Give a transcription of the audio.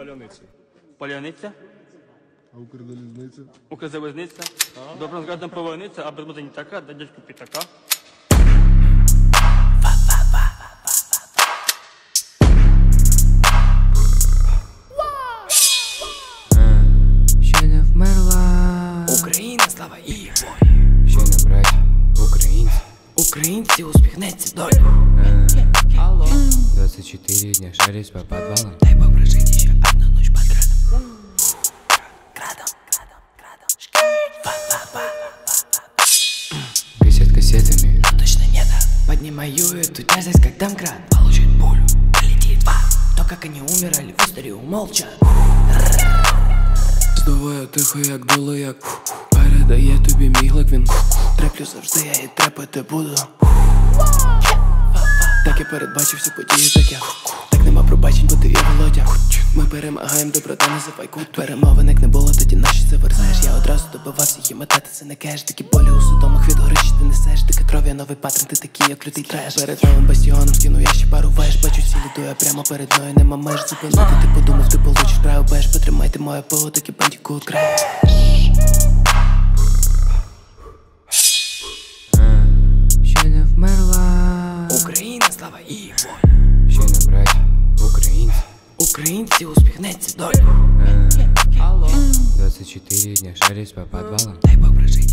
Паляниця. Паляниця? А Укрзалізниця? Укрзалізниця. Добре, згадом Паляниця, а бермута не така, да дядьку п'ятака. Ще не вмерла Україна, слава і волі. Ще не брать українці. Українці успіхнеться доля. 24 дня шарюсь по подвалам. Дай бог прожить еще одну ночь под градом. Кассет кассетами, но точно нет. Поднимаю эту тяжесть, как Домкрат. Получит пулю, полетит два. То, как они умирали в истории, умолча. Здуваю тихо, як дуло, як передає тобі мій глок, він треплю завжди, я і трепати буду. Так я передбачив всі події, так я так нема пробачень, бо ти і Володя. Ми перемагаємо, доброта не зафайкуй. Перемовинок не було, тоді наші заверзаєш. Я одразу добивався їх метати, це не кеш. Такі болі у судомах від горищі ти несеш. Дика кров, я новий патрон, ти такий, як лютий треш. Перед новим бастіоном скину, я ще пару веш. Бачу всі ліду, я прямо перед мною, нема меж. Зупинити, ти подумав, ти получиш право беш. Потримайте моє пиво, такі бандікут креш. Ще не вмерла Україна, слава і воля. Ще не брать українці. Українці успіхнеться доля. Алло. 24 дня шарюсь по подвалам. Дай бог прожить.